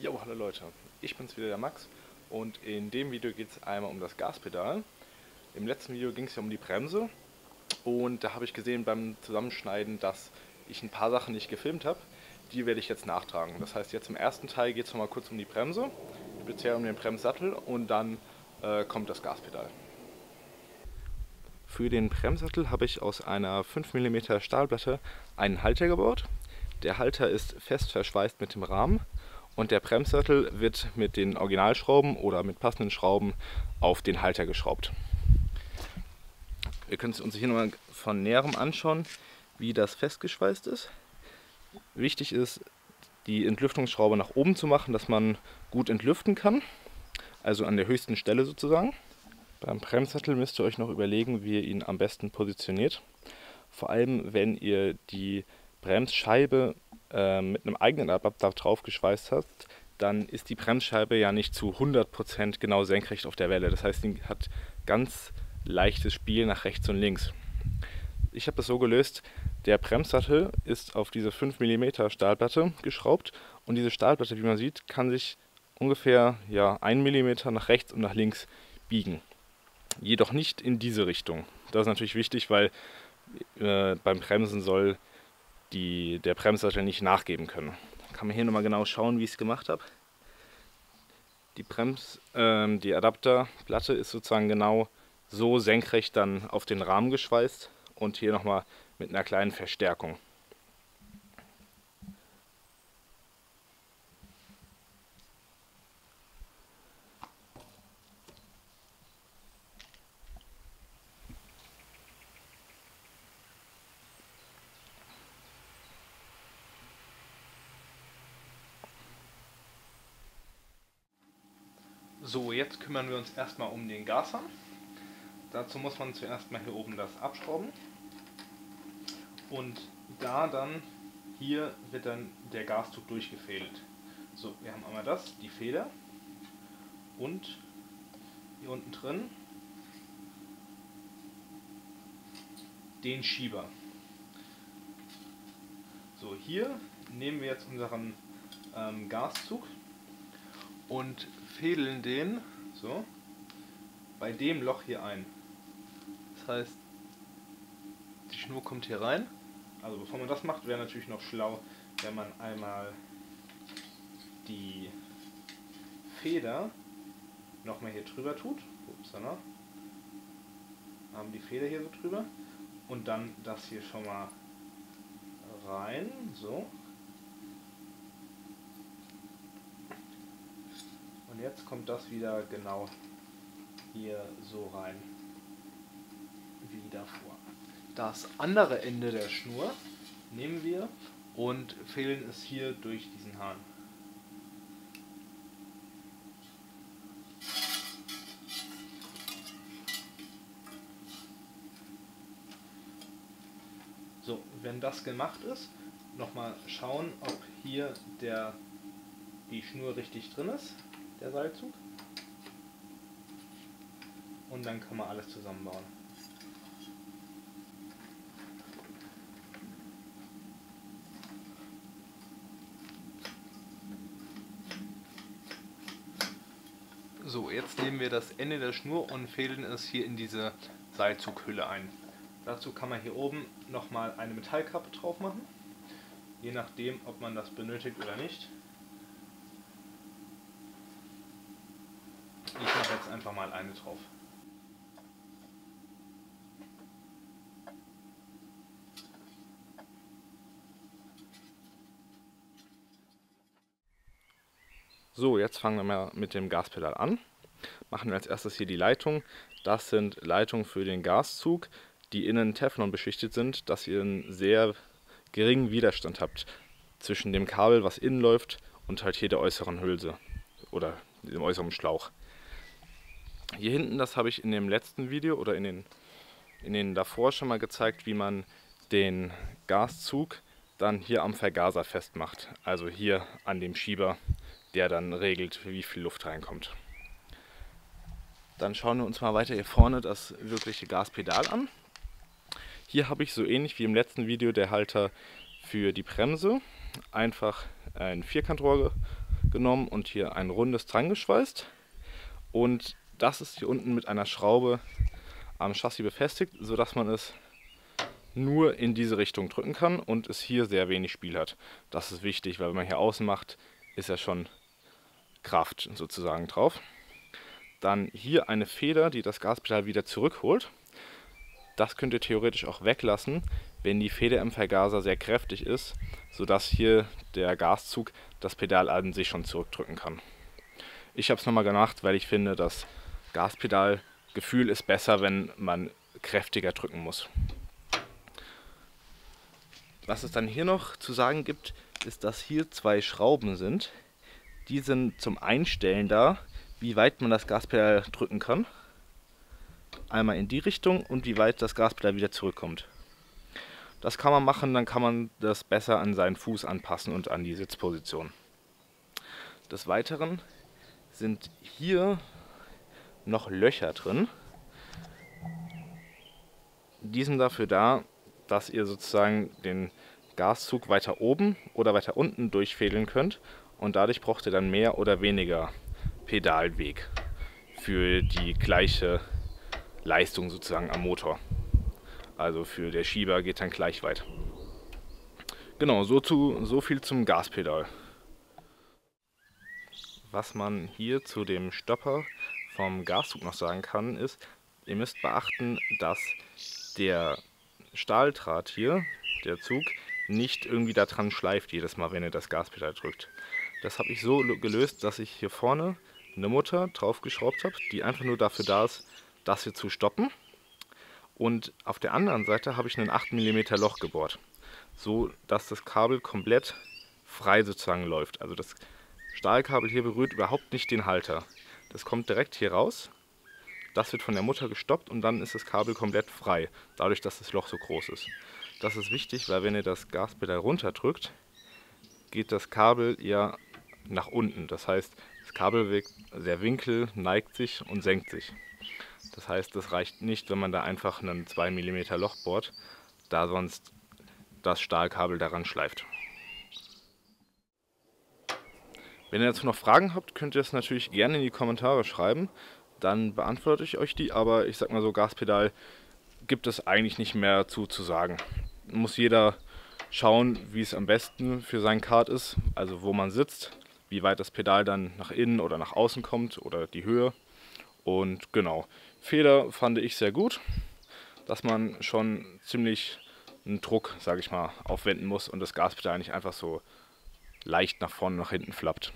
Jo, hallo Leute, ich bin's wieder, der Max, und in dem Video geht es einmal um das Gaspedal. Im letzten Video ging es ja um die Bremse und da habe ich gesehen beim Zusammenschneiden, dass ich ein paar Sachen nicht gefilmt habe. Die werde ich jetzt nachtragen. Das heißt, jetzt im ersten Teil geht es nochmal kurz um die Bremse, speziell um den Bremssattel, und dann kommt das Gaspedal. Für den Bremssattel habe ich aus einer 5 mm Stahlplatte einen Halter gebaut. Der Halter ist fest verschweißt mit dem Rahmen. Und der Bremssattel wird mit den Originalschrauben oder mit passenden Schrauben auf den Halter geschraubt. Wir können uns hier nochmal von Näherem anschauen, wie das festgeschweißt ist. Wichtig ist, die Entlüftungsschraube nach oben zu machen, dass man gut entlüften kann. Also an der höchsten Stelle sozusagen. Beim Bremssattel müsst ihr euch noch überlegen, wie ihr ihn am besten positioniert. Vor allem, wenn ihr die Bremsscheibe mit einem eigenen Adapter drauf geschweißt hast, dann ist die Bremsscheibe ja nicht zu 100% genau senkrecht auf der Welle. Das heißt, sie hat ganz leichtes Spiel nach rechts und links. Ich habe das so gelöst, der Bremssattel ist auf diese 5 mm Stahlplatte geschraubt und diese Stahlplatte, wie man sieht, kann sich ungefähr 1 mm nach rechts und nach links biegen. Jedoch nicht in diese Richtung. Das ist natürlich wichtig, weil beim Bremsen soll der Bremssattel nicht nachgeben können. Kann man hier nochmal genau schauen, wie ich es gemacht habe. Die Adapterplatte ist sozusagen genau so senkrecht dann auf den Rahmen geschweißt und hier nochmal mit einer kleinen Verstärkung. So, jetzt kümmern wir uns erstmal um den Gashahn. Dazu muss man zuerst mal hier oben das abschrauben. Und hier wird dann der Gaszug durchgefädelt. So, wir haben einmal die Feder. Und hier unten drin den Schieber. So, hier nehmen wir jetzt unseren Gaszug und fädeln den so bei dem Loch hier ein. Das heißt, die Schnur kommt hier rein. Also bevor man das macht, wäre natürlich noch schlau, wenn man einmal die Feder nochmal hier drüber tut. Upsala. Haben die Feder hier so drüber und dann das hier schon mal rein, so. Und jetzt kommt das wieder genau hier so rein, wie davor. Das andere Ende der Schnur nehmen wir und fädeln es hier durch diesen Hahn. So, wenn das gemacht ist, nochmal schauen, ob hier die Schnur richtig drin ist. Der Seilzug, und dann kann man alles zusammenbauen. So, jetzt nehmen wir das Ende der Schnur und fädeln es hier in diese Seilzughülle ein. Dazu kann man hier oben nochmal eine Metallkappe drauf machen, je nachdem, ob man das benötigt oder nicht. Ich mache jetzt einfach mal eine drauf. So, jetzt fangen wir mal mit dem Gaspedal an. Machen wir als erstes hier die Leitung. Das sind Leitungen für den Gaszug, die innen Teflon beschichtet sind, dass ihr einen sehr geringen Widerstand habt zwischen dem Kabel, was innen läuft, und halt hier der äußeren Hülse oder dem äußeren Schlauch. Hier hinten, das habe ich in dem letzten Video oder in den davor schon mal gezeigt, wie man den Gaszug dann hier am Vergaser festmacht. Also hier an dem Schieber, der dann regelt, wie viel Luft reinkommt. Dann schauen wir uns mal weiter hier vorne das wirkliche Gaspedal an. Hier habe ich so ähnlich wie im letzten Video der Halter für die Bremse einfach ein Vierkantrohr genommen und hier ein rundes dran geschweißt. Und das ist hier unten mit einer Schraube am Chassis befestigt, sodass man es nur in diese Richtung drücken kann und es hier sehr wenig Spiel hat. Das ist wichtig, weil wenn man hier außen macht, ist ja schon Kraft sozusagen drauf. Dann hier eine Feder, die das Gaspedal wieder zurückholt. Das könnt ihr theoretisch auch weglassen, wenn die Feder im Vergaser sehr kräftig ist, sodass hier der Gaszug das Pedal an sich schon zurückdrücken kann. Ich habe es nochmal gemacht, weil ich finde, das Gaspedalgefühl ist besser, wenn man kräftiger drücken muss. Was es dann hier noch zu sagen gibt, ist, dass hier zwei Schrauben sind. Die sind zum Einstellen da, wie weit man das Gaspedal drücken kann. Einmal in die Richtung und wie weit das Gaspedal wieder zurückkommt. Das kann man machen, dann kann man das besser an seinen Fuß anpassen und an die Sitzposition. Des Weiteren sind hier noch Löcher drin. Die sind dafür da, dass ihr sozusagen den Gaszug weiter oben oder weiter unten durchfädeln könnt und dadurch braucht ihr dann mehr oder weniger Pedalweg für die gleiche Leistung sozusagen am Motor. Also für der Schieber geht dann gleich weit. Genau, so viel zum Gaspedal. Was man hier zu dem Stopper vom Gaszug noch sagen kann, ist, ihr müsst beachten, dass der Stahldraht hier, der Zug, nicht irgendwie da dran schleift jedes Mal, wenn ihr das Gaspedal drückt. Das habe ich so gelöst, dass ich hier vorne eine Mutter draufgeschraubt habe, die einfach nur dafür da ist, das hier zu stoppen. Und auf der anderen Seite habe ich einen 8 mm Loch gebohrt, so dass das Kabel komplett frei sozusagen läuft. Also das Stahlkabel hier berührt überhaupt nicht den Halter. Das kommt direkt hier raus, das wird von der Mutter gestoppt und dann ist das Kabel komplett frei, dadurch, dass das Loch so groß ist. Das ist wichtig, weil wenn ihr das Gaspedal runterdrückt, geht das Kabel ja nach unten. Das heißt, das Kabelweg, der Winkel neigt sich und senkt sich. Das heißt, es reicht nicht, wenn man da einfach einen 2 mm Loch bohrt, da sonst das Stahlkabel daran schleift. Wenn ihr dazu noch Fragen habt, könnt ihr es natürlich gerne in die Kommentare schreiben. Dann beantworte ich euch die, aber ich sag mal so, Gaspedal gibt es eigentlich nicht mehr zu sagen. Muss jeder schauen, wie es am besten für seinen Kart ist, also wo man sitzt, wie weit das Pedal dann nach innen oder nach außen kommt oder die Höhe. Und genau, Feder fand ich sehr gut, dass man schon ziemlich einen Druck, sage ich mal, aufwenden muss und das Gaspedal nicht einfach so leicht nach vorne, nach hinten flappt.